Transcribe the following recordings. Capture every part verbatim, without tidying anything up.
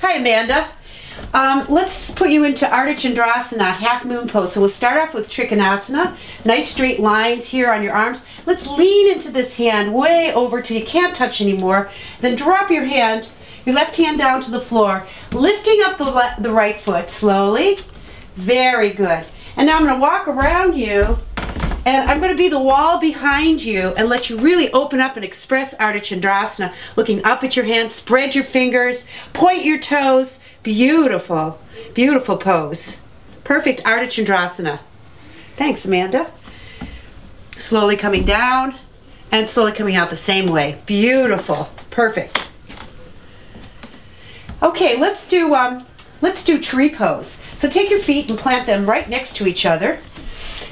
Hi, Amanda. Um, let's put you into Ardha Chandrasana, half moon pose. So we'll start off with Trikonasana, nice straight lines here on your arms. Let's lean into this hand way over till you can't touch anymore. Then drop your hand, your left hand down to the floor, lifting up the, le the right foot slowly. Very good. And now I'm going to walk around you, and I'm going to be the wall behind you and let you really open up and express Ardha Chandrasana, looking up at your hands, spread your fingers, point your toes. Beautiful, beautiful pose. Perfect Ardha Chandrasana. Thanks, Amanda. Slowly coming down and slowly coming out the same way. Beautiful, perfect. Okay, let's do um, let's do tree pose. So take your feet and plant them right next to each other.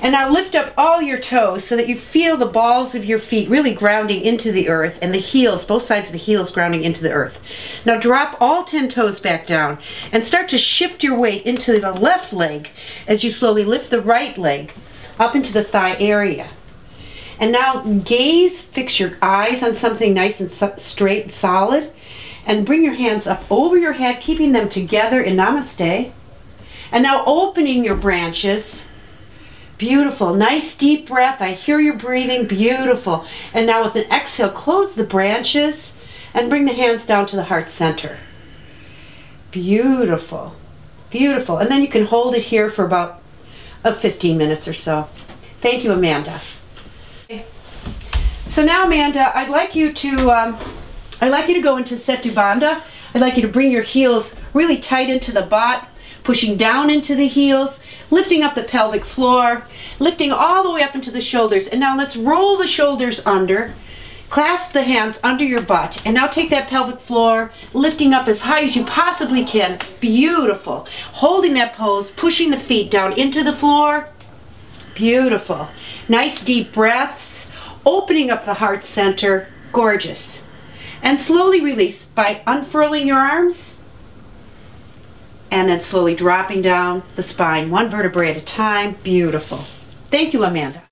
And now lift up all your toes so that you feel the balls of your feet really grounding into the earth, and the heels, both sides of the heels, grounding into the earth. Now drop all ten toes back down and start to shift your weight into the left leg as you slowly lift the right leg up into the thigh area. And now gaze, fix your eyes on something nice and straight and solid, and bring your hands up over your head, keeping them together in namaste. And now opening your branches. Beautiful, nice deep breath. I hear you breathing, beautiful. And now with an exhale, close the branches and bring the hands down to the heart center. Beautiful, beautiful. And then you can hold it here for about uh, fifteen minutes or so. Thank you, Amanda. Okay. So now, Amanda, I'd like you to, um, I'd like you to go into Setu Bandha. I'd like you to bring your heels really tight into the bot, pushing down into the heels, lifting up the pelvic floor, lifting all the way up into the shoulders. And now let's roll the shoulders under, clasp the hands under your butt, and now take that pelvic floor, lifting up as high as you possibly can. Beautiful. Holding that pose, pushing the feet down into the floor. Beautiful. Nice deep breaths, opening up the heart center. Gorgeous. And slowly release by unfurling your arms, and then slowly dropping down the spine, one vertebrae at a time. Beautiful. Thank you, Amanda.